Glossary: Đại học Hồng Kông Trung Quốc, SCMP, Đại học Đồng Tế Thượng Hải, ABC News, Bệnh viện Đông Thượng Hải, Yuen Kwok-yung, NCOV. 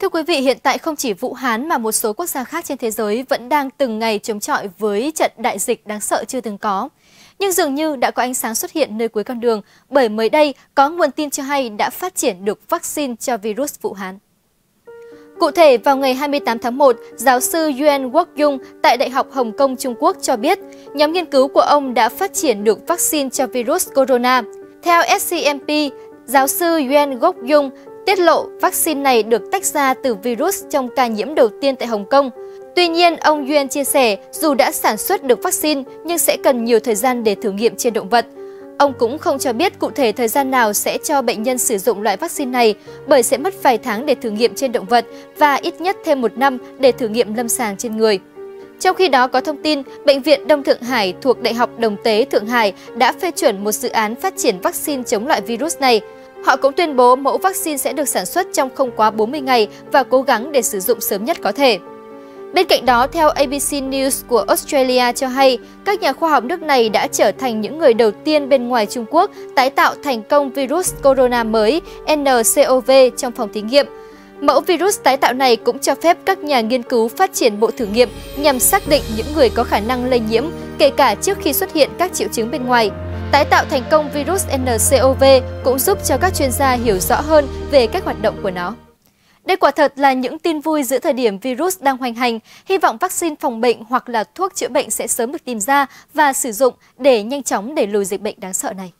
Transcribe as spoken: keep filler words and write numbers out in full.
Thưa quý vị, hiện tại không chỉ Vũ Hán mà một số quốc gia khác trên thế giới vẫn đang từng ngày chống chọi với trận đại dịch đáng sợ chưa từng có. Nhưng dường như đã có ánh sáng xuất hiện nơi cuối con đường, bởi mới đây có nguồn tin cho hay đã phát triển được vaccine cho virus Vũ Hán. Cụ thể, vào ngày hai mươi tám tháng một, giáo sư Yuen Kwok-yung tại Đại học Hồng Kông Trung Quốc cho biết nhóm nghiên cứu của ông đã phát triển được vaccine cho virus corona. Theo S C M P, giáo sư Yuen Kwok-yung tiết lộ vaccine này được tách ra từ virus trong ca nhiễm đầu tiên tại Hồng Kông. Tuy nhiên, ông Yuen chia sẻ dù đã sản xuất được vaccine nhưng sẽ cần nhiều thời gian để thử nghiệm trên động vật. Ông cũng không cho biết cụ thể thời gian nào sẽ cho bệnh nhân sử dụng loại vaccine này, bởi sẽ mất vài tháng để thử nghiệm trên động vật và ít nhất thêm một năm để thử nghiệm lâm sàng trên người. Trong khi đó, có thông tin Bệnh viện Đông Thượng Hải thuộc Đại học Đồng Tế Thượng Hải đã phê chuẩn một dự án phát triển vaccine chống loại virus này. Họ cũng tuyên bố mẫu vaccine sẽ được sản xuất trong không quá bốn mươi ngày và cố gắng để sử dụng sớm nhất có thể. Bên cạnh đó, theo A B C News của Australia cho hay, các nhà khoa học nước này đã trở thành những người đầu tiên bên ngoài Trung Quốc tái tạo thành công virus corona mới N C O V trong phòng thí nghiệm. Mẫu virus tái tạo này cũng cho phép các nhà nghiên cứu phát triển bộ thử nghiệm nhằm xác định những người có khả năng lây nhiễm, kể cả trước khi xuất hiện các triệu chứng bên ngoài. Tái tạo thành công virus N C O V cũng giúp cho các chuyên gia hiểu rõ hơn về cách hoạt động của nó. Đây quả thật là những tin vui giữa thời điểm virus đang hoành hành. Hy vọng vaccine phòng bệnh hoặc là thuốc chữa bệnh sẽ sớm được tìm ra và sử dụng để nhanh chóng đẩy lùi dịch bệnh đáng sợ này.